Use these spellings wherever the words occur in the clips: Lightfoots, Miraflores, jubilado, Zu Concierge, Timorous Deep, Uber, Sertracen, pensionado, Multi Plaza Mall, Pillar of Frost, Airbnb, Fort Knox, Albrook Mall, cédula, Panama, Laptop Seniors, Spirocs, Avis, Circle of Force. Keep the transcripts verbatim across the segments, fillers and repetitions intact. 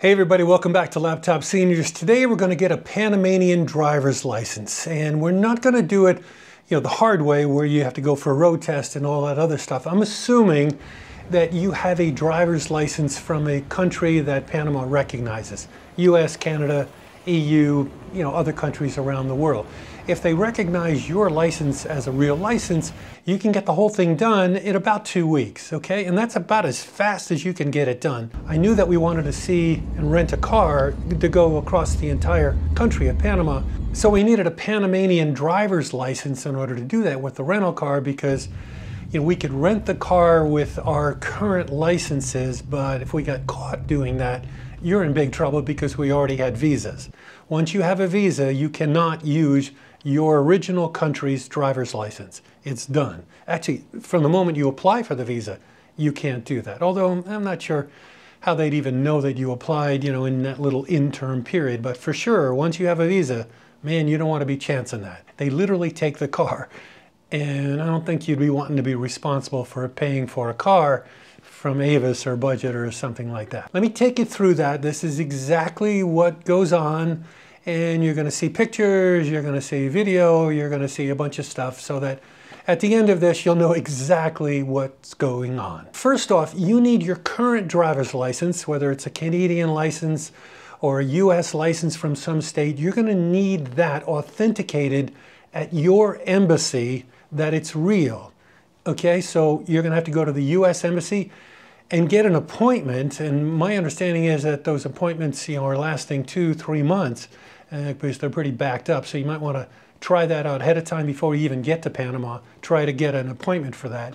Hey everybody, welcome back to Laptop Seniors. Today we're gonna get a Panamanian driver's license, and we're not gonna do it, you know, the hard way where you have to go for a road test and all that other stuff. I'm assuming that you have a driver's license from a country that Panama recognizes. U S, Canada, E U, you know, other countries around the world. If they recognize your license as a real license, you can get the whole thing done in about two weeks, okay? And that's about as fast as you can get it done. I knew that we wanted to see and rent a car to go across the entire country of Panama. So we needed a Panamanian driver's license in order to do that with the rental car, because you know, we could rent the car with our current licenses, but if we got caught doing that, you're in big trouble because we already had visas. Once you have a visa, you cannot use your original country's driver's license. It's done. Actually, from the moment you apply for the visa, you can't do that. Although I'm not sure how they'd even know that you applied, you know, in that little interim period. But for sure, once you have a visa, man, you don't want to be chancing that. They literally take the car. And I don't think you'd be wanting to be responsible for paying for a car from Avis or Budget or something like that. Let me take you through that. This is exactly what goes on, and you're gonna see pictures, you're gonna see video, you're gonna see a bunch of stuff, so that at the end of this, you'll know exactly what's going on. First off, you need your current driver's license, whether it's a Canadian license or a U S license from some state. You're gonna need that authenticated at your embassy that it's real. Okay, so you're gonna have to go to the U S embassy and get an appointment, and my understanding is that those appointments, you know, are lasting two, three months uh, because they're pretty backed up, so you might wanna try that out ahead of time before you even get to Panama. Try to get an appointment for that.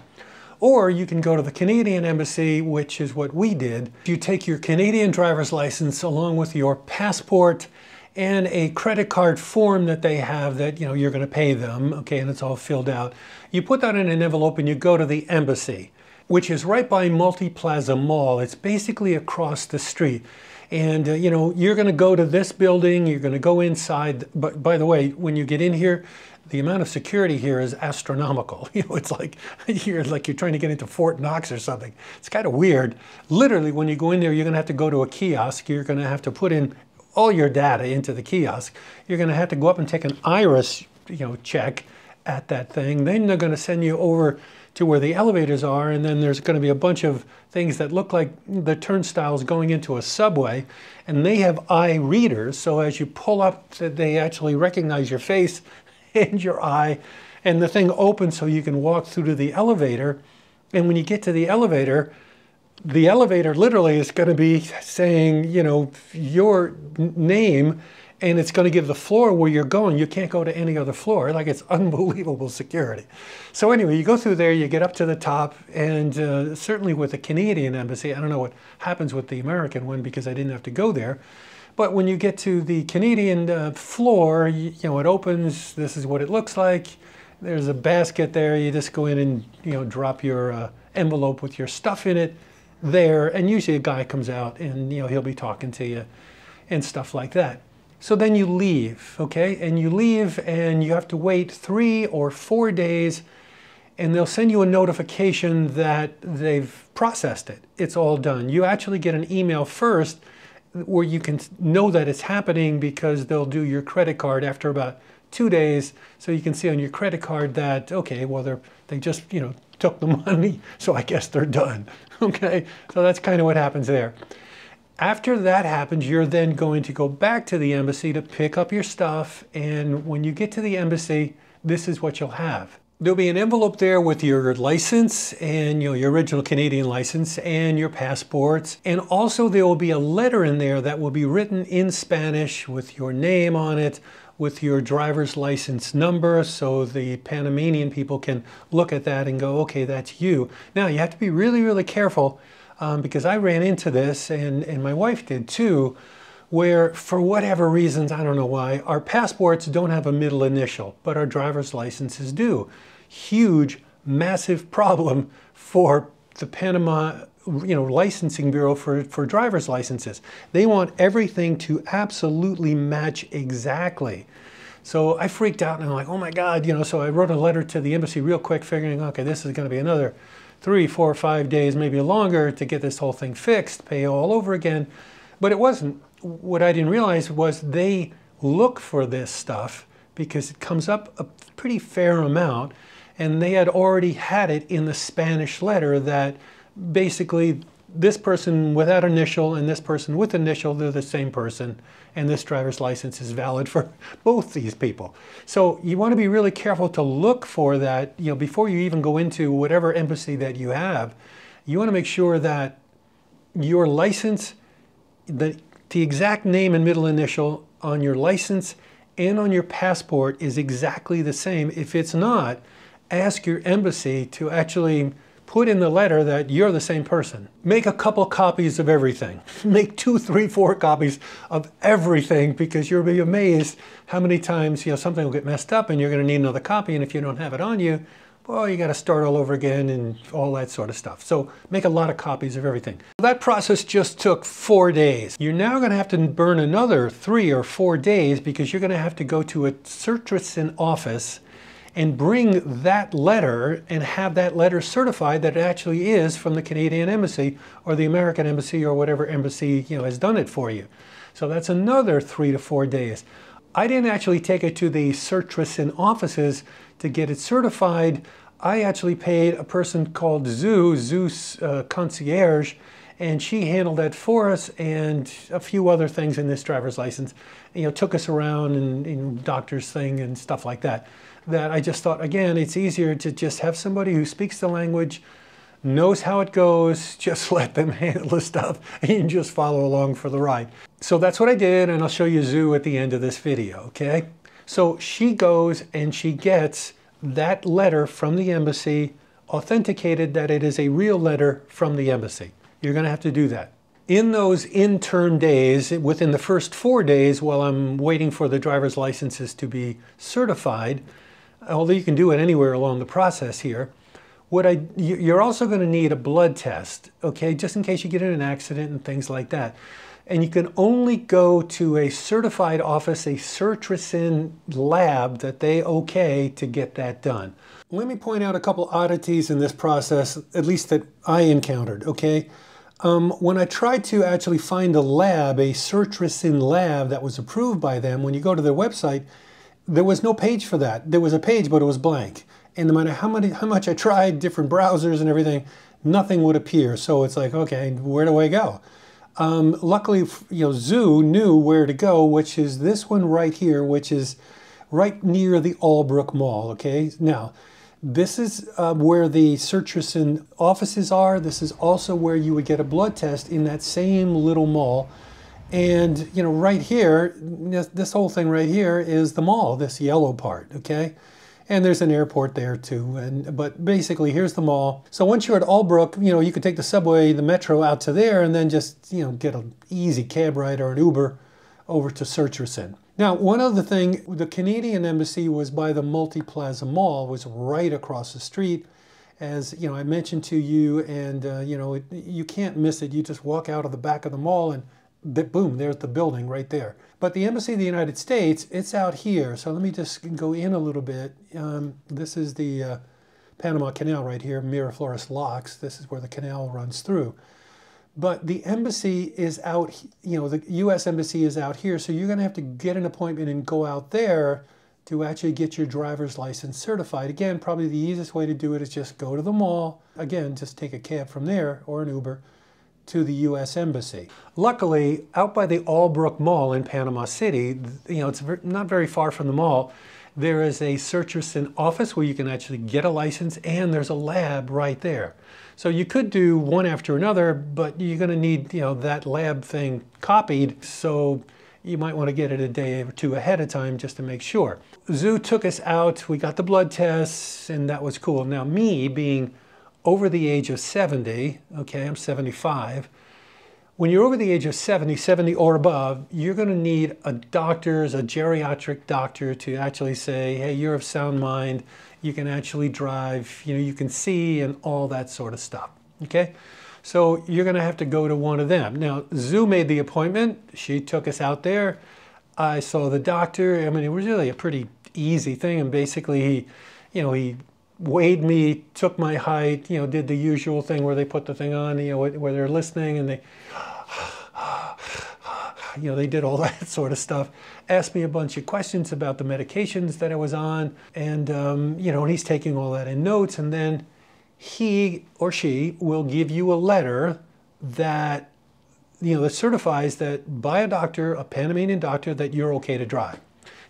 Or you can go to the Canadian embassy, which is what we did. You take your Canadian driver's license along with your passport and a credit card form that they have that, you know, you're gonna pay them, okay, and it's all filled out. You put that in an envelope and you go to the embassy, which is right by Multi Plaza Mall. It's basically across the street. And, uh, you know, you're gonna go to this building, you're gonna go inside, but by the way, when you get in here, the amount of security here is astronomical. You know, it's like you're like you're trying to get into Fort Knox or something. It's kind of weird. Literally, when you go in there, you're gonna have to go to a kiosk, you're gonna have to put in all your data into the kiosk. You're gonna have to go up and take an iris, you know, check at that thing. Then they're gonna send you over to where the elevators are, and then there's gonna be a bunch of things that look like the turnstiles going into a subway, and they have eye readers, so as you pull up, they actually recognize your face and your eye, and the thing opens so you can walk through to the elevator. And when you get to the elevator, the elevator literally is going to be saying, you know, your name, and it's going to give the floor where you're going. You can't go to any other floor. Like, it's unbelievable security. So anyway, you go through there, you get up to the top, and uh, certainly with the Canadian embassy, I don't know what happens with the American one because I didn't have to go there. But when you get to the Canadian uh, floor, you, you know, it opens. This is what it looks like. There's a basket there. You just go in and, you know, drop your uh, envelope with your stuff in it there, and usually a guy comes out and, you know, he'll be talking to you and stuff like that. So then you leave, okay? And you leave and you have to wait three or four days, and they'll send you a notification that they've processed it. It's all done. You actually get an email first where you can know that it's happening, because they'll do your credit card after about two days. So you can see on your credit card that, okay, well, they're, they just, you know, took the money, so I guess they're done. Okay, so that's kind of what happens there. After that happens, you're then going to go back to the embassy to pick up your stuff, and when you get to the embassy, this is what you'll have. There'll be an envelope there with your license, and you know, your original Canadian license and your passports, and also there will be a letter in there that will be written in Spanish with your name on it, with your driver's license number, so the Panamanian people can look at that and go, okay, that's you. Now, you have to be really, really careful, um, because I ran into this, and, and my wife did too, where for whatever reasons, I don't know why, our passports don't have a middle initial, but our driver's licenses do. Huge, massive problem for the Panama, you know, licensing bureau for, for driver's licenses. They want everything to absolutely match exactly. So I freaked out and I'm like, oh my God, you know, so I wrote a letter to the embassy real quick, figuring, okay, this is gonna be another three, four, five days, maybe longer to get this whole thing fixed, pay all over again. But it wasn't. What I didn't realize was they look for this stuff because it comes up a pretty fair amount, and they had already had it in the Spanish letter that basically this person without initial and this person with initial, they're the same person, and this driver's license is valid for both these people. So you want to be really careful to look for that, you know, before you even go into whatever embassy that you have. You want to make sure that your license, the, the exact name and middle initial on your license and on your passport is exactly the same. If it's not, ask your embassy to actually put in the letter that you're the same person. Make a couple copies of everything. Make two, three, four copies of everything, because you'll be amazed how many times, you know, something will get messed up and you're going to need another copy, and if you don't have it on you, well, you got to start all over again and all that sort of stuff. So make a lot of copies of everything. That process just took four days. You're now going to have to burn another three or four days because you're going to have to go to a Sertracen office and bring that letter and have that letter certified that it actually is from the Canadian embassy or the American embassy or whatever embassy, you know, has done it for you. So that's another three to four days. I didn't actually take it to the Sertracen offices to get it certified. I actually paid a person called Zu, Zu uh, Concierge, and she handled that for us and a few other things in this driver's license. You know, took us around and, and doctor's thing and stuff like that. That I just thought, again, it's easier to just have somebody who speaks the language, knows how it goes, just let them handle the stuff and just follow along for the ride. So that's what I did, and I'll show you Zu at the end of this video, okay? So she goes and she gets that letter from the embassy, authenticated that it is a real letter from the embassy. You're gonna have to do that. In those intern days, within the first four days while I'm waiting for the driver's licenses to be certified, although you can do it anywhere along the process here, what I, you're also gonna need a blood test, okay? Just in case you get in an accident and things like that. And you can only go to a certified office, a Sertracen lab that they okay to get that done. Let me point out a couple oddities in this process, at least that I encountered, okay? Um, when I tried to actually find a lab, a Sertracen lab that was approved by them, when you go to their website, there was no page for that. There was a page, but it was blank. And no matter how, many, how much I tried, different browsers and everything, nothing would appear. So it's like, okay, where do I go? Um, luckily, you know, Zu knew where to go, which is this one right here, which is right near the Albrook Mall, okay? Now, this is uh, where the Sertracen offices are. This is also where you would get a blood test in that same little mall. And, you know, right here, this whole thing right here is the mall, this yellow part, okay? And there's an airport there too, and but basically here's the mall. So once you're at Albrook, you know, you could take the subway, the metro out to there, and then just, you know, get an easy cab ride or an Uber over to Sertracen. Now, one other thing, the Canadian embassy was by the Multi Plaza Mall, was right across the street. As, you know, I mentioned to you, and, uh, you know, it, you can't miss it. You just walk out of the back of the mall and boom, there's the building right there. But the Embassy of the United States, it's out here. So let me just go in a little bit. Um, this is the uh, Panama Canal right here, Miraflores locks. This is where the canal runs through. But the embassy is out, you know, the U S Embassy is out here. So you're going to have to get an appointment and go out there to actually get your driver's license certified. Again, probably the easiest way to do it is just go to the mall. Again, just take a cab from there or an Uber to the U S Embassy. Luckily, out by the Albrook Mall in Panama City, you know, it's not very far from the mall, there is a Sertracen office where you can actually get a license, and there's a lab right there. So you could do one after another, but you're gonna need, you know, that lab thing copied, so you might wanna get it a day or two ahead of time just to make sure. Zu took us out, we got the blood tests, and that was cool. Now me being over the age of seventy, okay, I'm seventy-five. When you're over the age of seventy, seventy or above, you're gonna need a doctor's, a geriatric doctor to actually say, hey, you're of sound mind, you can actually drive, you know, you can see and all that sort of stuff, okay? So you're gonna have to go to one of them. Now, Zu made the appointment, she took us out there, I saw the doctor, I mean, it was really a pretty easy thing, and basically he, you know, he, weighed me, took my height, you know, did the usual thing where they put the thing on, you know, where they're listening and they you know, they did all that sort of stuff. Asked me a bunch of questions about the medications that I was on, and um, you know, and he's taking all that in notes, and then he or she will give you a letter that, you know, that certifies that by a doctor, a Panamanian doctor, that you're okay to drive.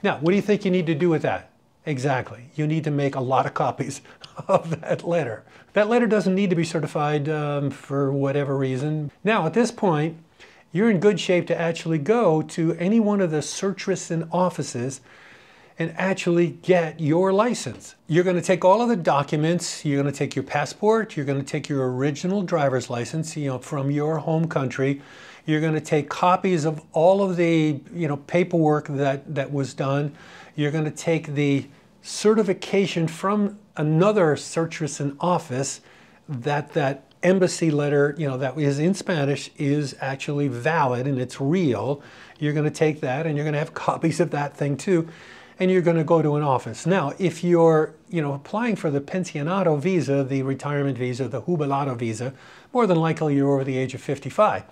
Now, what do you think you need to do with that? Exactly. You need to make a lot of copies of that letter. That letter doesn't need to be certified um, for whatever reason. Now, at this point, you're in good shape to actually go to any one of the Sertracen offices and actually get your license. You're going to take all of the documents. You're going to take your passport. You're going to take your original driver's license, you know, from your home country. You're going to take copies of all of the, you know, paperwork that, that was done. You're going to take the certification from another Sertracen office that that embassy letter, you know, that is in Spanish is actually valid and it's real. You're going to take that and you're going to have copies of that thing too. And you're going to go to an office. Now, if you're, you know, applying for the pensionado visa, the retirement visa, the jubilado visa, more than likely you're over the age of fifty-five.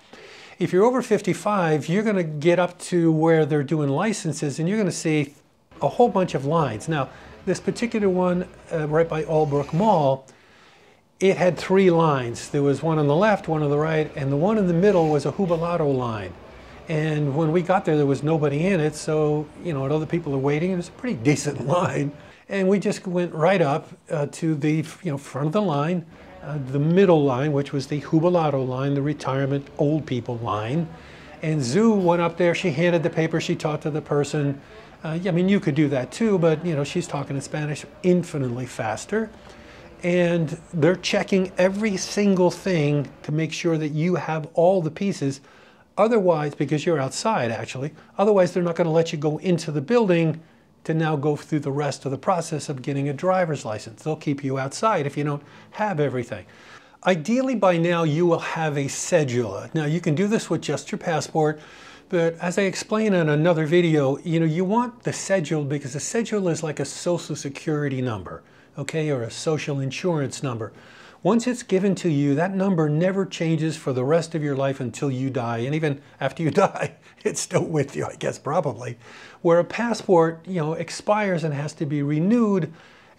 If you're over fifty-five, you're going to get up to where they're doing licenses and you're going to see a whole bunch of lines. Now, this particular one uh, right by Albrook Mall, it had three lines. There was one on the left, one on the right, and the one in the middle was a jubilado line. And when we got there, there was nobody in it, so, you know, and other people are waiting, and it's a pretty decent line. And we just went right up uh, to the, you know, front of the line, uh, the middle line, which was the jubilado line, the retirement old people line. And Zu went up there, she handed the paper, she talked to the person. Uh, I mean, you could do that too, but, you know, she's talking in Spanish infinitely faster. And they're checking every single thing to make sure that you have all the pieces. Otherwise, because you're outside actually, otherwise they're not going to let you go into the building to now go through the rest of the process of getting a driver's license. They'll keep you outside if you don't have everything. Ideally by now you will have a cédula. Now you can do this with just your passport, but as I explained in another video, you know, you want the cédula because the cédula is like a social security number, okay, or a social insurance number. Once it's given to you, that number never changes for the rest of your life until you die. And even after you die, it's still with you, I guess, probably. Where a passport, you know, expires and has to be renewed.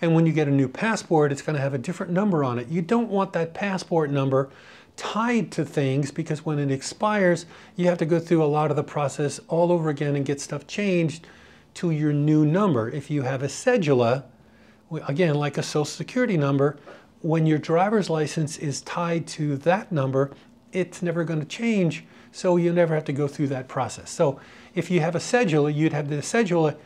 And when you get a new passport, it's going to have a different number on it. You don't want that passport number tied to things because when it expires, you have to go through a lot of the process all over again and get stuff changed to your new number. If you have a cédula, again, like a social security number, when your driver's license is tied to that number, it's never going to change, so you never have to go through that process. So if you have a cédula, you'd have the cédula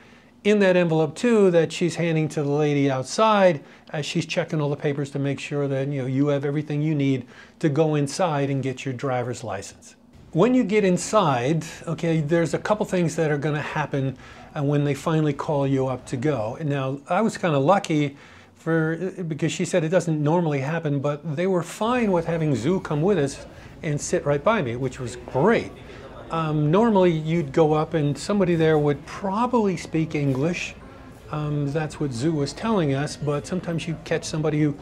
in that envelope too that she's handing to the lady outside as she's checking all the papers to make sure that, you know, you have everything you need to go inside and get your driver's license. When you get inside, okay, there's a couple things that are going to happen when they finally call you up to go. And now, I was kind of lucky For, because she said it doesn't normally happen, but they were fine with having Zu come with us and sit right by me, which was great. Um, normally you'd go up and somebody there would probably speak English. Um, that's what Zu was telling us, but sometimes you catch somebody who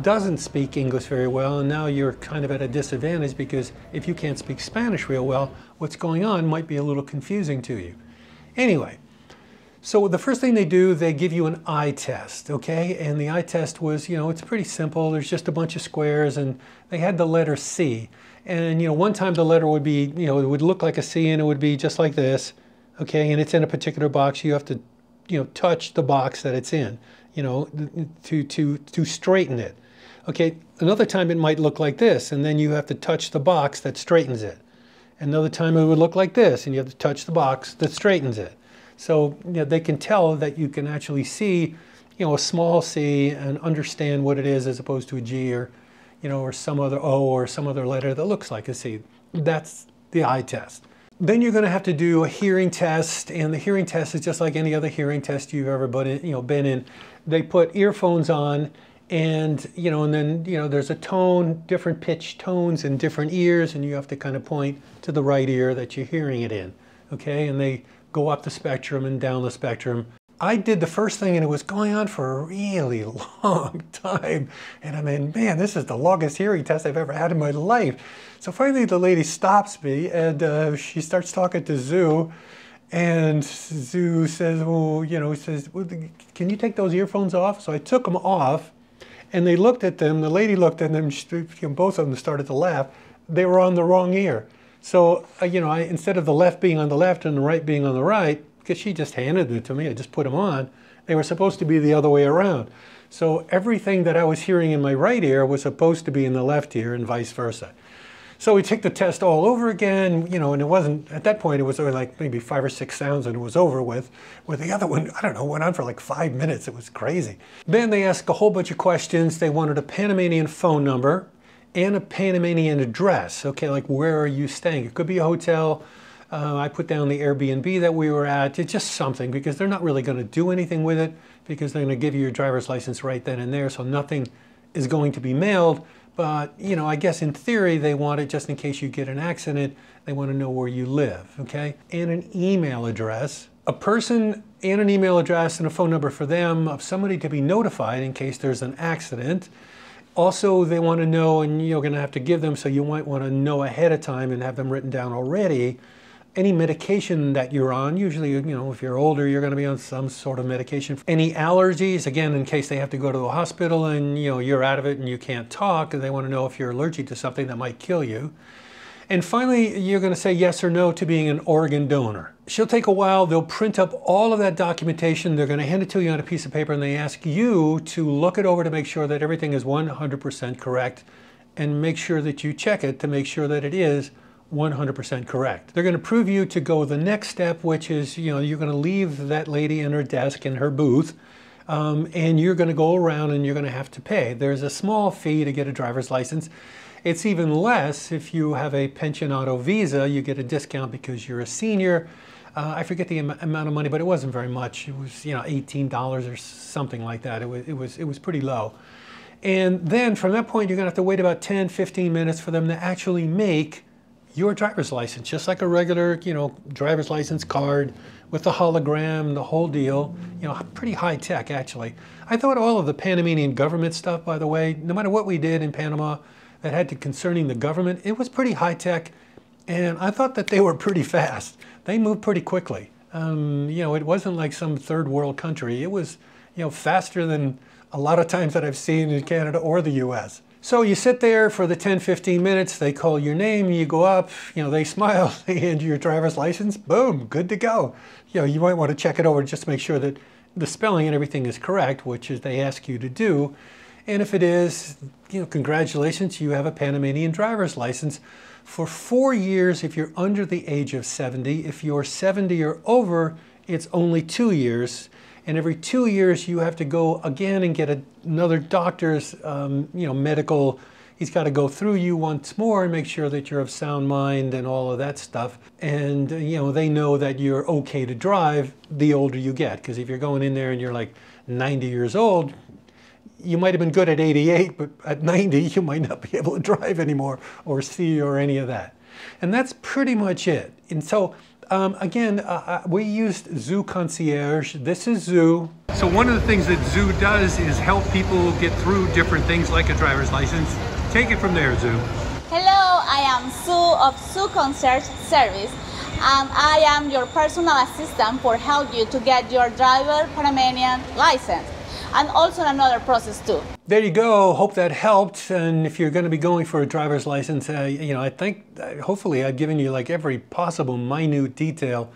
doesn't speak English very well, and now you're kind of at a disadvantage because if you can't speak Spanish real well, what's going on might be a little confusing to you. Anyway. So the first thing they do, they give you an eye test, okay? And the eye test was, you know, it's pretty simple. There's just a bunch of squares, and they had the letter C. And, you know, one time the letter would be, you know, it would look like a C, and it would be just like this, okay? And it's in a particular box. You have to, you know, touch the box that it's in, you know, to, to, to straighten it. Okay, another time it might look like this, and then you have to touch the box that straightens it. Another time it would look like this, and you have to touch the box that straightens it. So, you know, they can tell that you can actually see, you know, a small c and understand what it is as opposed to a G or, you know, or some other O or some other letter that looks like a C. That's the eye test. Then you're going to have to do a hearing test, and the hearing test is just like any other hearing test you've ever been in, you know, been in. They put earphones on, and, you know, and then, you know, there's a tone, different pitch tones in different ears, and you have to kind of point to the right ear that you're hearing it in, okay? And they go up the spectrum and down the spectrum. I did the first thing and it was going on for a really long time. And I mean, man, this is the longest hearing test I've ever had in my life. So finally the lady stops me and uh, she starts talking to Zu. And Zu says, well, you know, says, well, can you take those earphones off? So I took them off and they looked at them. The lady looked at them, both of them started to laugh. They were on the wrong ear. So, uh, you know, I, instead of the left being on the left and the right being on the right, because she just handed it to me, I just put them on. They were supposed to be the other way around. So everything that I was hearing in my right ear was supposed to be in the left ear and vice versa. So we took the test all over again, you know, and it wasn't, at that point, it was only like maybe five or six sounds and it was over with. Where the other one, I don't know, went on for like five minutes. It was crazy. Then they asked a whole bunch of questions. They wanted a Panamanian phone number and a Panamanian address. Okay, like where are you staying? It could be a hotel. Uh, I put down the Airbnb that we were at. It's just something because they're not really going to do anything with it because they're going to give you your driver's license right then and there. So nothing is going to be mailed. But, you know, I guess in theory they want it just in case you get an accident. They want to know where you live, okay? And an email address, a person and an email address and a phone number for them of somebody to be notified in case there's an accident. Also, they want to know, and you're going to have to give them, so you might want to know ahead of time and have them written down already, any medication that you're on. Usually, you know, if you're older, you're going to be on some sort of medication. Any allergies, again, in case they have to go to the hospital and, you know, you're out of it and you can't talk, and they want to know if you're allergic to something that might kill you. And finally, you're going to say yes or no to being an organ donor. She'll take a while. They'll print up all of that documentation. They're going to hand it to you on a piece of paper, and they ask you to look it over to make sure that everything is one hundred percent correct and make sure that you check it to make sure that it is one hundred percent correct. They're going to prove you to go the next step, which is, you know, you're going to leave that lady in her desk in her booth, um, and you're going to go around and you're going to have to pay. There's a small fee to get a driver's license. It's even less if you have a pensionado visa. You get a discount because you're a senior. Uh, I forget the am amount of money, but it wasn't very much. It was, you know, eighteen dollars or something like that. It was, it was, it was pretty low. And then from that point, you're going to have to wait about ten, fifteen minutes for them to actually make your driver's license, just like a regular, you know, driver's license card with the hologram, the whole deal. You know, pretty high tech, actually. I thought all of the Panamanian government stuff, by the way, no matter what we did in Panama that had to concerning the government, it was pretty high tech. And I thought that they were pretty fast. They moved pretty quickly. Um, you know, it wasn't like some third world country. It was, you know, faster than a lot of times that I've seen in Canada or the U S So you sit there for the ten, fifteen minutes, they call your name, you go up, you know, they smile, they hand you your driver's license, boom, good to go. You know, you might want to check it over just to make sure that the spelling and everything is correct, which is they ask you to do. And if it is, you know, congratulations, you have a Panamanian driver's license for four years if you're under the age of seventy. If you're seventy or over, it's only two years. And every two years, you have to go again and get a, another doctor's, um, you know, medical. He's got to go through you once more and make sure that you're of sound mind and all of that stuff. And, you know, they know that you're okay to drive the older you get. Because if you're going in there and you're like ninety years old, you might have been good at eighty-eight, but at ninety, you might not be able to drive anymore or see or any of that. And that's pretty much it. And so, Um, again, uh, we used Zu Concierge. This is Zu. So one of the things that Zu does is help people get through different things like a driver's license. Take it from there, Zu. Hello, I am Zu of Zu Concierge Service, and I am your personal assistant for help you to get your driver Panamanian license, and also another process too. There you go. Hope that helped. And if you're going to be going for a driver's license, uh, you know, I think uh, hopefully I've given you like every possible minute detail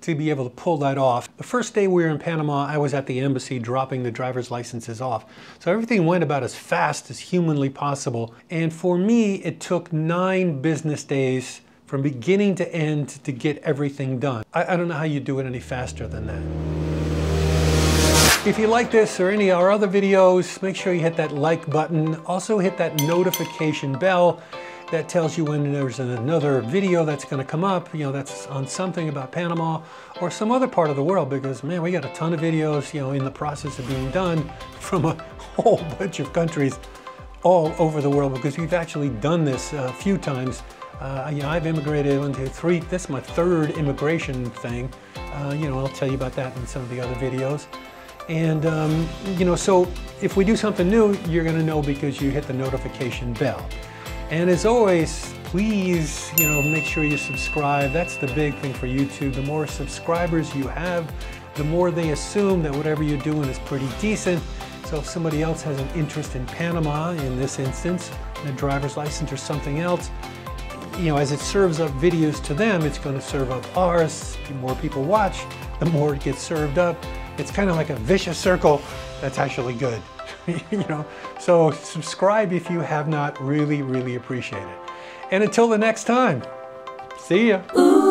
to be able to pull that off. The first day we were in Panama, I was at the embassy dropping the driver's licenses off. So everything went about as fast as humanly possible. And for me, it took nine business days from beginning to end to get everything done. I, I don't know how you do it any faster than that. If you like this or any of our other videos, make sure you hit that like button. Also hit that notification bell. That tells you when there's another video that's going to come up, you know, that's on something about Panama or some other part of the world, because man, we got a ton of videos, you know, in the process of being done from a whole bunch of countries all over the world, because we've actually done this a few times. Uh, you know, I've immigrated one, two, three, this is my third immigration thing. Uh, you know, I'll tell you about that in some of the other videos. And, um, you know, so if we do something new, you're going to know because you hit the notification bell. And as always, please, you know, make sure you subscribe. That's the big thing for YouTube. The more subscribers you have, the more they assume that whatever you're doing is pretty decent. So if somebody else has an interest in Panama, in this instance, in a driver's license or something else, you know, as it serves up videos to them, it's going to serve up ours. The more people watch, the more it gets served up. It's kind of like a vicious circle that's actually good, you know. So subscribe if you have not. Really, really appreciate it. And until the next time, see ya. Ooh.